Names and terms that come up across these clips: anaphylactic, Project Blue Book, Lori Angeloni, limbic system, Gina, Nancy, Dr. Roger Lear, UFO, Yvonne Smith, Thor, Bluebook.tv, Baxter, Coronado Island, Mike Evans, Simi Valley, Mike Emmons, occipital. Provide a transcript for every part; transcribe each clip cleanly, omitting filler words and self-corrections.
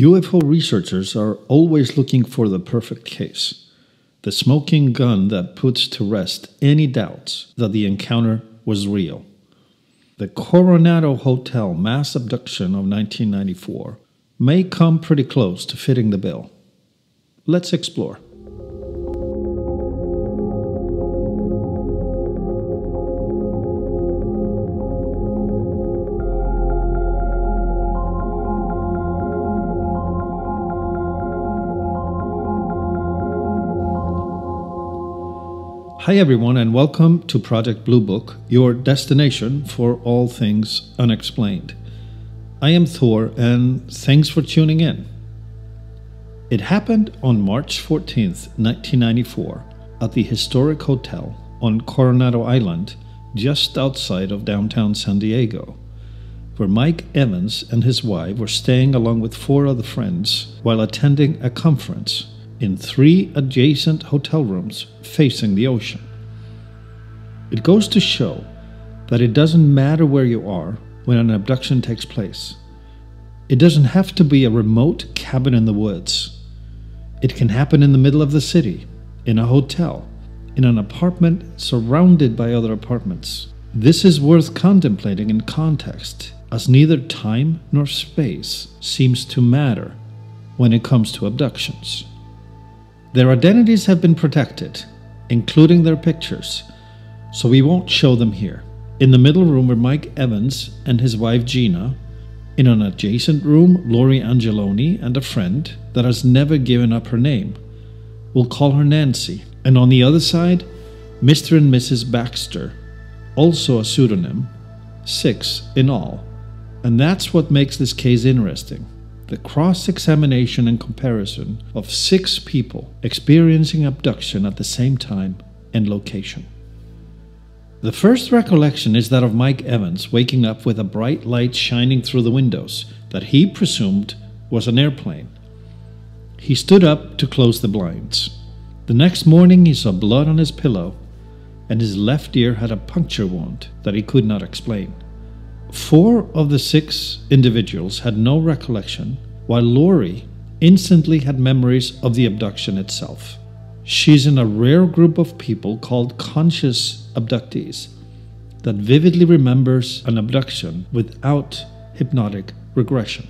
UFO researchers are always looking for the perfect case, the smoking gun that puts to rest any doubts that the encounter was real. The Coronado Hotel mass abduction of 1994 may come pretty close to fitting the bill. Let's explore. Hi everyone, and welcome to Project Blue Book, your destination for all things unexplained. I am Thor, and thanks for tuning in. It happened on March 14th, 1994, at the historic hotel on Coronado Island, just outside of downtown San Diego, where Mike Evans and his wife were staying along with four other friends while attending a conference in three adjacent hotel rooms facing the ocean. It goes to show that it doesn't matter where you are when an abduction takes place. It doesn't have to be a remote cabin in the woods. It can happen in the middle of the city, in a hotel, in an apartment surrounded by other apartments. This is worth contemplating in context, as neither time nor space seems to matter when it comes to abductions. Their identities have been protected, including their pictures, so we won't show them here. In the middle room were Mike Evans and his wife Gina. In an adjacent room, Lori Angeloni and a friend that has never given up her name. We'll call her Nancy. And on the other side, Mr. and Mrs. Baxter, also a pseudonym, 6 in all. And that's what makes this case interesting. The cross-examination and comparison of 6 people experiencing abduction at the same time and location. The first recollection is that of Mike Evans waking up with a bright light shining through the windows that he presumed was an airplane. He stood up to close the blinds. The next morning he saw blood on his pillow, and his left ear had a puncture wound that he could not explain. 4 of the 6 individuals had no recollection, while Lori instantly had memories of the abduction itself. She's in a rare group of people called conscious abductees that vividly remembers an abduction without hypnotic regression.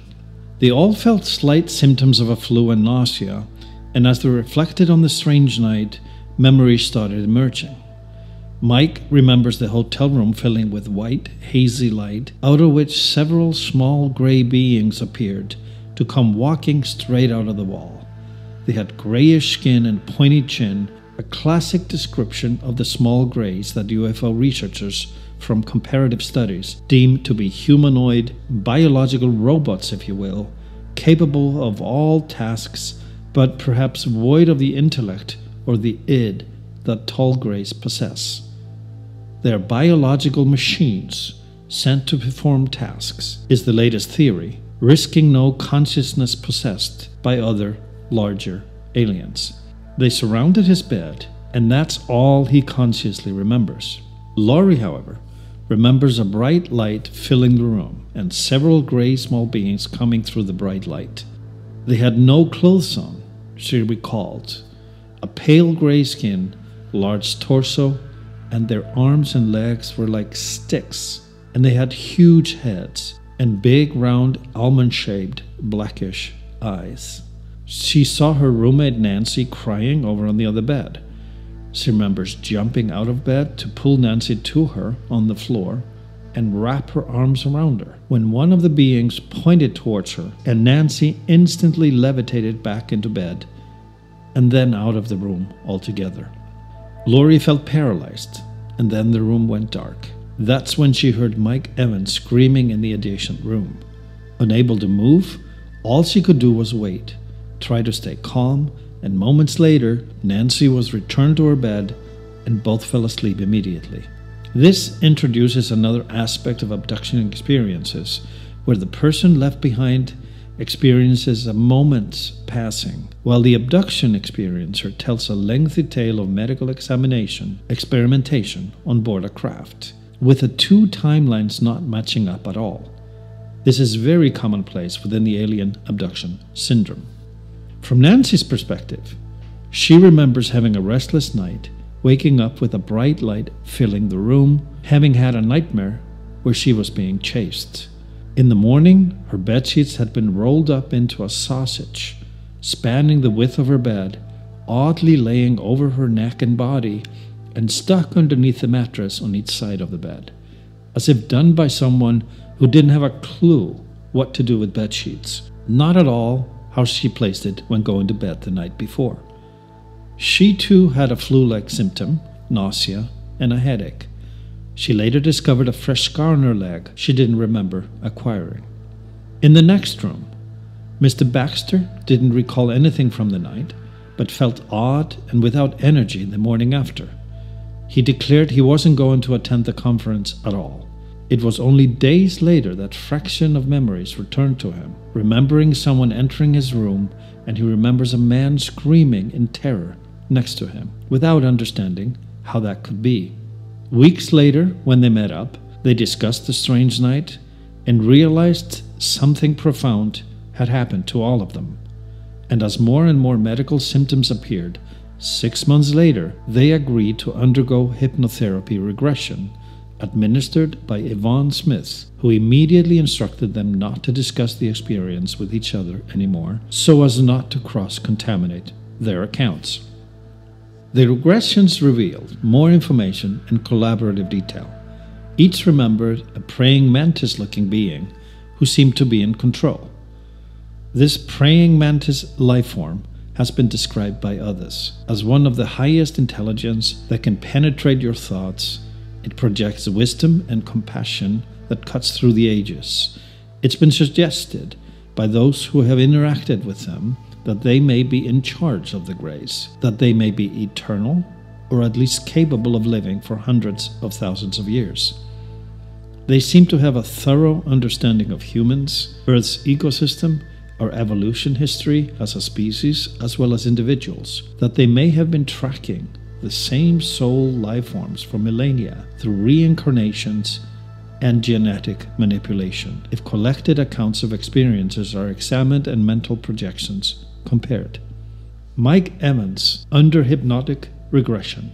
They all felt slight symptoms of a flu and nausea, and as they reflected on the strange night, memories started emerging. Mike remembers the hotel room filling with white, hazy light, out of which several small gray beings appeared to come walking straight out of the wall. They had grayish skin and pointy chin, a classic description of the small grays that UFO researchers from comparative studies deem to be humanoid, biological robots, if you will, capable of all tasks, but perhaps void of the intellect or the id that tall grays possess. They're biological machines sent to perform tasks, is the latest theory, risking no consciousness possessed by other larger aliens. They surrounded his bed, and that's all he consciously remembers. Lori, however, remembers a bright light filling the room and several gray small beings coming through the bright light. They had no clothes on, she recalled, a pale gray skin, large torso, and their arms and legs were like sticks, and they had huge heads and big round almond-shaped blackish eyes. She saw her roommate Nancy crying over on the other bed. She remembers jumping out of bed to pull Nancy to her on the floor and wrap her arms around her when one of the beings pointed towards her, and Nancy instantly levitated back into bed and then out of the room altogether. Lori felt paralyzed, and then the room went dark. That's when she heard Mike Evans screaming in the adjacent room. Unable to move, all she could do was wait, try to stay calm, and moments later, Nancy was returned to her bed, and both fell asleep immediately. This introduces another aspect of abduction experiences, where the person left behind experiences a moment's passing, while the abduction experiencer tells a lengthy tale of medical experimentation on board a craft, with the 2 timelines not matching up at all. This is very commonplace within the alien abduction syndrome. From Nancy's perspective, she remembers having a restless night, waking up with a bright light filling the room, having had a nightmare where she was being chased. In the morning, her bedsheets had been rolled up into a sausage, spanning the width of her bed, oddly laying over her neck and body, and stuck underneath the mattress on each side of the bed, as if done by someone who didn't have a clue what to do with bedsheets. Not at all how she placed it when going to bed the night before. She too had a flu-like symptom, nausea, and a headache. She later discovered a fresh scar on her leg she didn't remember acquiring. In the next room, Mr. Baxter didn't recall anything from the night, but felt odd and without energy the morning after. He declared he wasn't going to attend the conference at all. It was only days later that fraction of memories returned to him, remembering someone entering his room, and he remembers a man screaming in terror next to him, without understanding how that could be. Weeks later, when they met up, they discussed the strange night and realized something profound had happened to all of them. And as more and more medical symptoms appeared, 6 months later, they agreed to undergo hypnotherapy regression, administered by Yvonne Smith, who immediately instructed them not to discuss the experience with each other anymore, so as not to cross-contaminate their accounts. The regressions revealed more information in collaborative detail. Each remembered a praying mantis-looking being who seemed to be in control. This praying mantis life form has been described by others as one of the highest intelligence that can penetrate your thoughts. It projects wisdom and compassion that cuts through the ages. It's been suggested by those who have interacted with them that they may be in charge of the grace, that they may be eternal, or at least capable of living for hundreds of thousands of years. They seem to have a thorough understanding of humans, Earth's ecosystem, our evolution history as a species as well as individuals, that they may have been tracking the same soul life forms for millennia through reincarnations and genetic manipulation, if collected accounts of experiences are examined and mental projections compared. Mike Emmons, under hypnotic regression,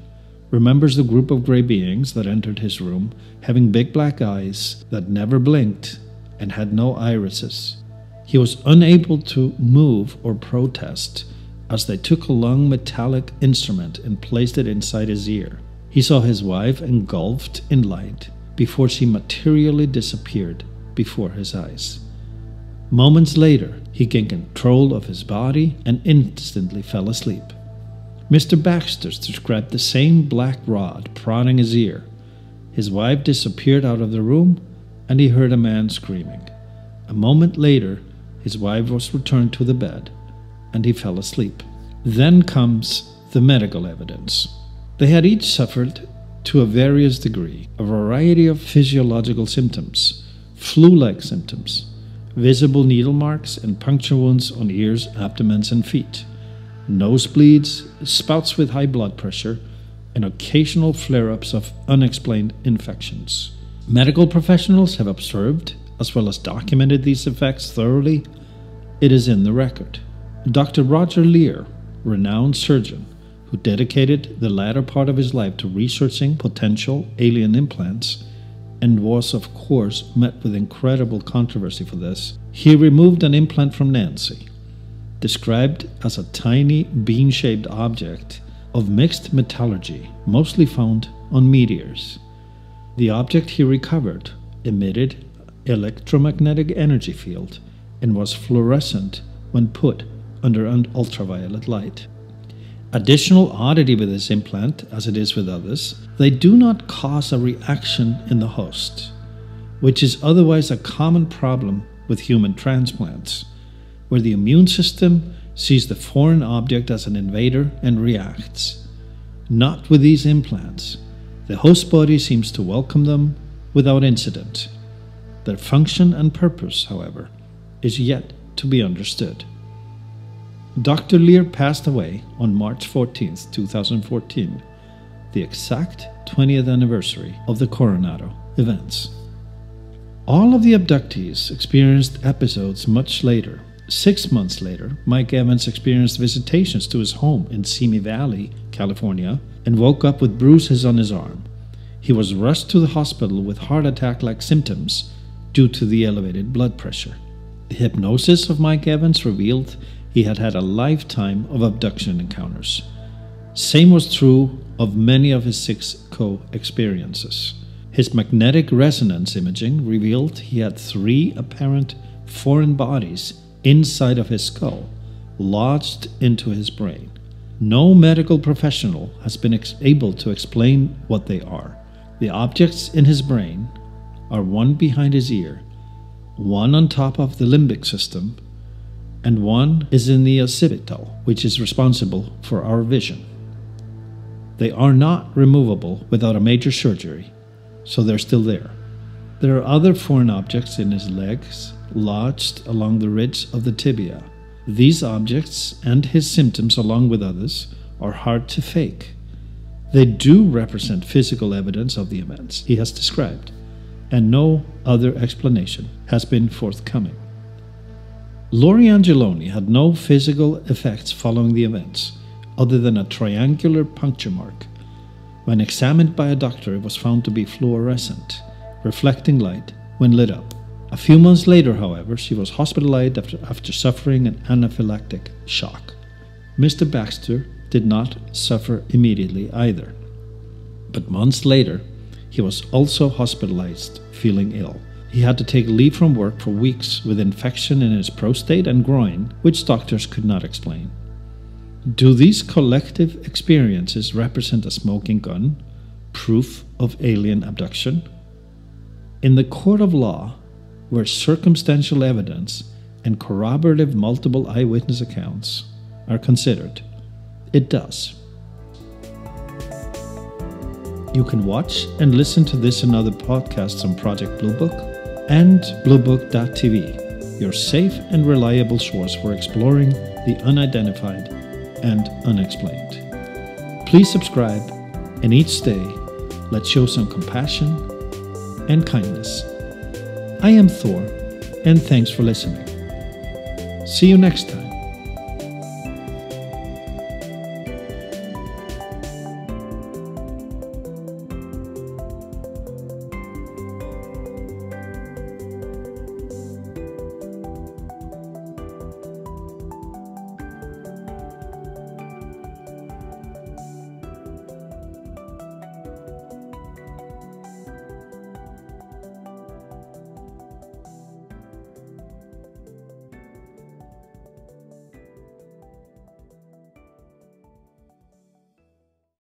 remembers the group of gray beings that entered his room having big black eyes that never blinked and had no irises. He was unable to move or protest as they took a long metallic instrument and placed it inside his ear. He saw his wife engulfed in light before she materially disappeared before his eyes. Moments later, he gained control of his body and instantly fell asleep. Mr. Baxter described the same black rod prodding his ear. His wife disappeared out of the room and he heard a man screaming. A moment later, his wife was returned to the bed, and he fell asleep. Then comes the medical evidence. They had each suffered, to a various degree, a variety of physiological symptoms, flu-like symptoms, visible needle marks and puncture wounds on ears, abdomens, and feet, nosebleeds, spouts with high blood pressure, and occasional flare-ups of unexplained infections. Medical professionals have observed, as well as documented these effects thoroughly. It is in the record. Dr. Roger Lear, renowned surgeon, who dedicated the latter part of his life to researching potential alien implants, and was of course met with incredible controversy for this, he removed an implant from Nancy, described as a tiny bean-shaped object of mixed metallurgy, mostly found on meteors. The object he recovered emitted electromagnetic energy field and was fluorescent when put under an ultraviolet light. Additional oddity with this implant, as it is with others, they do not cause a reaction in the host, which is otherwise a common problem with human transplants, where the immune system sees the foreign object as an invader and reacts. Not with these implants. The host body seems to welcome them without incident. Their function and purpose, however, is yet to be understood. Dr. Lear passed away on March 14, 2014, the exact 20th anniversary of the Coronado events. All of the abductees experienced episodes much later. 6 months later, Mike Evans experienced visitations to his home in Simi Valley, California, and woke up with bruises on his arm. He was rushed to the hospital with heart attack-like symptoms due to the elevated blood pressure. The hypnosis of Mike Evans revealed he had had a lifetime of abduction encounters. Same was true of many of his 6 co-experiences. His magnetic resonance imaging revealed he had 3 apparent foreign bodies inside of his skull, lodged into his brain. No medical professional has been able to explain what they are. The objects in his brain are one behind his ear, one on top of the limbic system, and one is in the occipital, which is responsible for our vision. They are not removable without a major surgery, so they're still there. There are other foreign objects in his legs, lodged along the ridge of the tibia. These objects and his symptoms, along with others, are hard to fake. They do represent physical evidence of the events he has described, and no other explanation has been forthcoming. Lori Angeloni had no physical effects following the events, other than a triangular puncture mark. When examined by a doctor, it was found to be fluorescent, reflecting light when lit up. A few months later, however, she was hospitalized after suffering an anaphylactic shock. Mr. Baxter did not suffer immediately either. But months later, he was also hospitalized, feeling ill. He had to take leave from work for weeks with infection in his prostate and groin, which doctors could not explain. Do these collective experiences represent a smoking gun, proof of alien abduction? In the court of law, where circumstantial evidence and corroborative multiple eyewitness accounts are considered, it does. You can watch and listen to this and other podcasts on Project Blue Book and Bluebook.tv, your safe and reliable source for exploring the unidentified and unexplained. Please subscribe, and each day, let's show some compassion and kindness. I am Thor, and thanks for listening. See you next time.